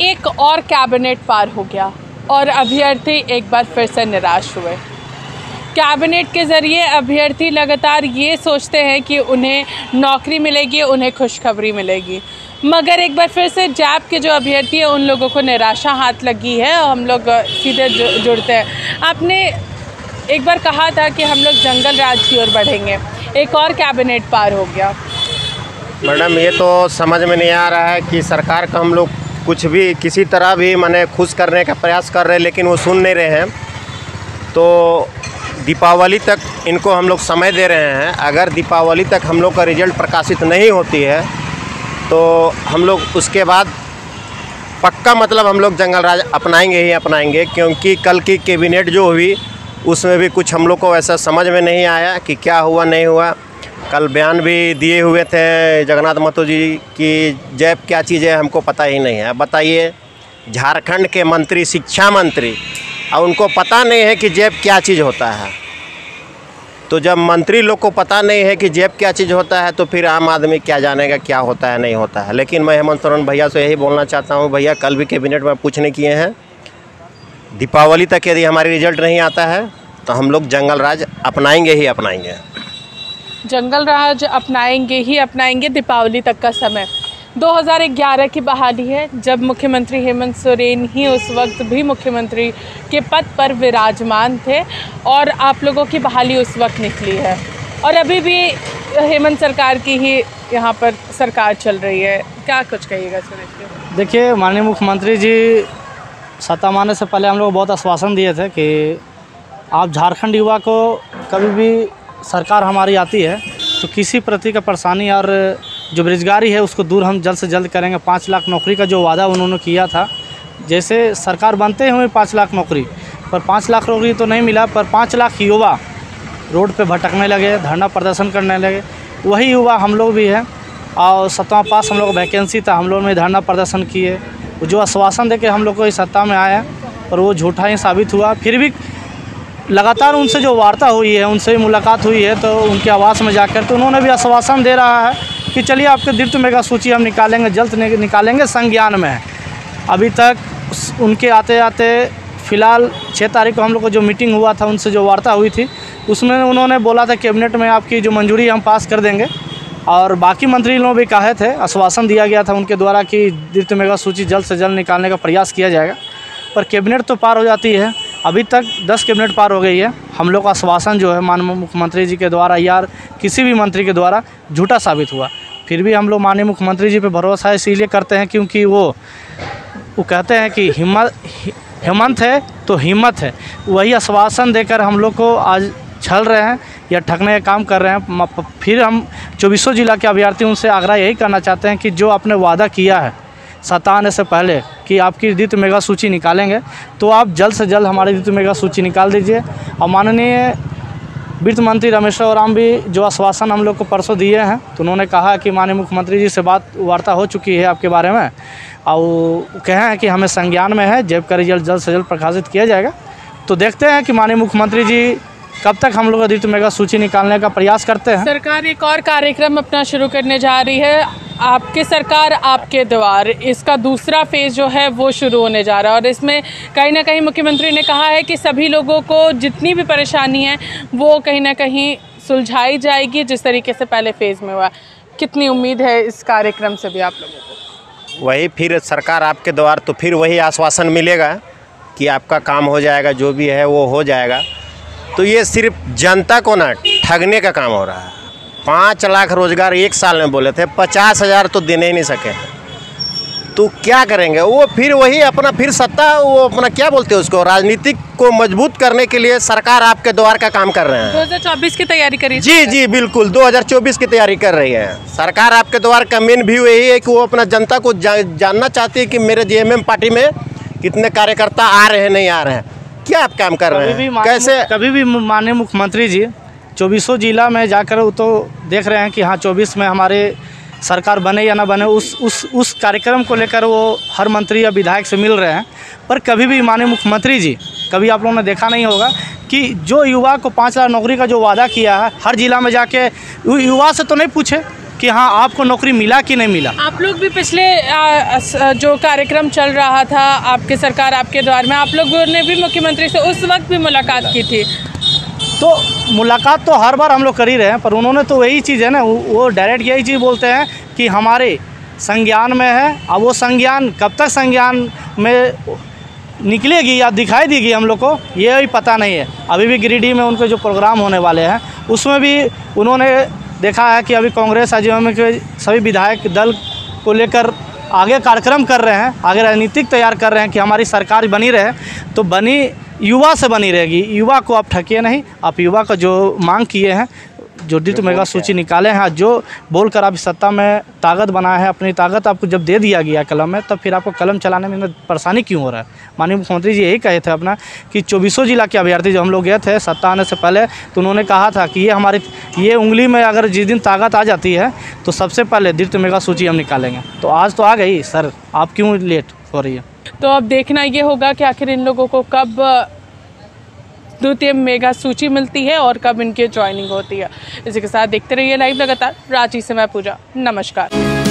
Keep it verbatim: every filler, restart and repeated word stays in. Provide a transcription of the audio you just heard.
एक और कैबिनेट पार हो गया और अभ्यर्थी एक बार फिर से निराश हुए। कैबिनेट के ज़रिए अभ्यर्थी लगातार ये सोचते हैं कि उन्हें नौकरी मिलेगी, उन्हें खुशखबरी मिलेगी, मगर एक बार फिर से जैप के जो अभ्यर्थी हैं उन लोगों को निराशा हाथ लगी है। और हम लोग सीधे जुड़ते हैं, आपने एक बार कहा था कि हम लोग जंगल राज की ओर बढ़ेंगे, एक और कैबिनेट पार हो गया। मैडम, ये तो समझ में नहीं आ रहा है कि सरकार का हम लोग कुछ भी किसी तरह भी मैंने खुश करने का प्रयास कर रहे हैं, लेकिन वो सुन नहीं रहे हैं। तो दीपावली तक इनको हम लोग समय दे रहे हैं, अगर दीपावली तक हम लोग का रिजल्ट प्रकाशित नहीं होती है तो हम लोग उसके बाद पक्का मतलब हम लोग जंगल राज अपनाएंगे ही अपनाएंगे। क्योंकि कल की कैबिनेट जो हुई उसमें भी कुछ हम लोग को ऐसा समझ में नहीं आया कि क्या हुआ नहीं हुआ। कल बयान भी दिए हुए थे जगन्नाथ मथो जी की जैप क्या चीज़ है हमको पता ही नहीं है। बताइए, झारखंड के मंत्री, शिक्षा मंत्री, और उनको पता नहीं है कि जैप क्या चीज़ होता है। तो जब मंत्री लोग को पता नहीं है कि जैप क्या चीज़ होता है तो फिर आम आदमी क्या जानेगा क्या होता है नहीं होता है। लेकिन मैं हेमंत सोरेन भैया से यही बोलना चाहता हूँ, भैया कल भी कैबिनेट में पूछने किए हैं, दीपावली तक यदि हमारी रिजल्ट नहीं आता है तो हम लोग जंगल राज अपनाएंगे ही अपनाएंगे। जंगल राज अपनाएंगे ही अपनाएंगे। दीपावली तक का समय दो हज़ार ग्यारह की बहाली है, जब मुख्यमंत्री हेमंत सोरेन ही उस वक्त भी मुख्यमंत्री के पद पर विराजमान थे और आप लोगों की बहाली उस वक्त निकली है और अभी भी हेमंत सरकार की ही यहाँ पर सरकार चल रही है। क्या कुछ कहिएगा सुरेश? देखिए, माननीय मुख्यमंत्री जी सत्ता माने से पहले हम लोग बहुत आश्वासन दिए थे कि आप झारखंड युवा को कभी भी सरकार हमारी आती है तो किसी प्रति का परेशानी और जो बेरोजगारी है उसको दूर हम जल्द से जल्द करेंगे। पाँच लाख नौकरी का जो वादा उन्होंने किया था, जैसे सरकार बनते हुए पाँच लाख नौकरी, पर पाँच लाख नौकरी तो नहीं मिला, पर पाँच लाख युवा रोड पे भटकने लगे, धरना प्रदर्शन करने लगे। वही युवा हम लोग भी हैं और सत्ता पास हम लोग वैकेंसी था, हम लोग ने धरना प्रदर्शन किए। जो आश्वासन दे के हम लोग को इस सत्ता में आया पर वो झूठा ही साबित हुआ। फिर भी लगातार उनसे जो वार्ता हुई है, उनसे मुलाकात हुई है, तो उनके आवास में जाकर तो उन्होंने भी आश्वासन दे रहा है कि चलिए आपके द्वितीय मेगा सूची हम निकालेंगे, जल्द निकालेंगे, संज्ञान में है। अभी तक उनके आते आते फ़िलहाल छः तारीख को हम लोग को जो मीटिंग हुआ था, उनसे जो वार्ता हुई थी, उसमें उन्होंने बोला था कैबिनेट में आपकी जो मंजूरी हम पास कर देंगे। और बाकी मंत्री लोग भी कहे थे, आश्वासन दिया गया था उनके द्वारा कि द्वितीय मेगा सूची जल्द से जल्द निकालने का प्रयास किया जाएगा, पर कैबिनेट तो पार हो जाती है। अभी तक दस कैबिनेट पार हो गई है। हम लोग का आश्वासन जो है माननीय मुख्यमंत्री जी के द्वारा या किसी भी मंत्री के द्वारा झूठा साबित हुआ। फिर भी हम लोग माननीय मुख्यमंत्री जी पे भरोसा इसीलिए करते हैं क्योंकि वो वो कहते हैं कि हिम्मत हेमंत है तो हिम्मत है। वही आश्वासन देकर हम लोग को आज छल रहे हैं या ठगने का काम कर रहे हैं। फिर हम चौबीसों जिला के अभ्यर्थियों से आग्रह यही करना चाहते हैं कि जो आपने वादा किया है सत्ता आने से पहले कि आपकी द्वितीय मेगा सूची निकालेंगे, तो आप जल्द से जल्द हमारी द्वितीय मेगा सूची निकाल दीजिए। और माननीय वित्त मंत्री रमेश राम भी जो आश्वासन हम लोग को परसों दिए हैं, तो उन्होंने कहा कि माननीय मुख्यमंत्री जी से बात वार्ता हो चुकी है आपके बारे में और कहे हैं कि हमें संज्ञान में है, जैप का रिजल्ट जल्द से जल्द प्रकाशित किया जाएगा। तो देखते हैं कि माननीय मुख्यमंत्री जी कब तक हम लोग द्वितीय मेगा सूची निकालने का प्रयास करते हैं। सरकार एक और कार्यक्रम अपना शुरू करने जा रही है, आपके सरकार आपके द्वार, इसका दूसरा फेज़ जो है वो शुरू होने जा रहा है और इसमें कहीं ना कहीं मुख्यमंत्री ने कहा है कि सभी लोगों को जितनी भी परेशानी है वो कहीं ना कहीं सुलझाई जाएगी, जिस तरीके से पहले फेज़ में हुआ। कितनी उम्मीद है इस कार्यक्रम से भी आप लोगों को? वही फिर सरकार आपके द्वार, तो फिर वही आश्वासन मिलेगा कि आपका काम हो जाएगा, जो भी है वो हो जाएगा। तो ये सिर्फ जनता को ना ठगने का काम हो रहा है। पाँच लाख रोजगार एक साल में बोले थे, पचास हज़ार तो देने ही नहीं सके, तो क्या करेंगे वो? फिर वही अपना फिर सत्ता, वो अपना क्या बोलते हैं उसको, राजनीतिक को मजबूत करने के लिए सरकार आपके द्वार का काम कर रहे हैं। दो हज़ार चौबीस की तैयारी कर रही है? जी जी बिल्कुल, दो हज़ार चौबीस की तैयारी कर रही है सरकार। आपके द्वार का मेन व्यू यही है कि वो अपना जनता को जा, जानना चाहती है कि मेरे जे एम एम पार्टी में कितने कार्यकर्ता आ रहे हैं नहीं आ रहे हैं, क्या आप काम कर रहे हैं, कैसे। कभी भी माननीय मुख्यमंत्री जी चौबीसों जिला में जाकर वो तो देख रहे हैं कि हाँ चौबीस में हमारे सरकार बने या ना बने, उस उस उस कार्यक्रम को लेकर वो हर मंत्री या विधायक से मिल रहे हैं। पर कभी भी माननीय मुख्यमंत्री जी, कभी आप लोगों ने देखा नहीं होगा कि जो युवा को पाँच लाख नौकरी का जो वादा किया है, हर जिला में जाके युवा से तो नहीं पूछे कि हाँ आपको नौकरी मिला कि नहीं मिला। आप लोग भी पिछले आ, जो कार्यक्रम चल रहा था आपके सरकार आपके द्वार में, आप लोगों ने भी मुख्यमंत्री से उस वक्त भी मुलाकात की थी। तो मुलाकात तो हर बार हम लोग कर ही रहे हैं, पर उन्होंने तो वही चीज़ है ना, वो डायरेक्ट यही चीज़ बोलते हैं कि हमारे संज्ञान में है। अब वो संज्ञान कब तक संज्ञान में निकलेगी या दिखाई देगी हम लोग को ये भी पता नहीं है। अभी भी गिरिडीह में उनके जो प्रोग्राम होने वाले हैं उसमें भी उन्होंने देखा है कि अभी कांग्रेस आजीवन के सभी विधायक दल को लेकर आगे कार्यक्रम कर रहे हैं, आगे राजनीतिक तैयार कर रहे हैं कि हमारी सरकार बनी रहे, तो बनी युवा से बनी रहेगी। युवा को आप ठकिए नहीं, आप युवा का जो मांग किए हैं, जो डिट मेगा सूची निकाले हैं, जो बोलकर आप सत्ता में ताकत बनाए हैं, अपनी ताकत आपको जब दे दिया गया कलम में, तब तो फिर आपको कलम चलाने में परेशानी क्यों हो रहा है। माननीय मुख्यमंत्री जी यही कहे थे अपना कि चौबीसों जिला के अभ्यर्थी जब हम लोग गए थे सत्ता आने से पहले, तो उन्होंने कहा था कि ये हमारी ये उंगली में अगर जिस दिन ताकत आ जाती है तो सबसे पहले डिट मेगा सूची हम निकालेंगे। तो आज तो आ गई सर, आप क्यों लेट हो रही है। तो अब देखना ये होगा कि आखिर इन लोगों को कब द्वितीय मेगा सूची मिलती है और कब इनकी ज्वाइनिंग होती है। इसी के साथ देखते रहिए लाइव लगातार। रांची से मैं पूजा, नमस्कार।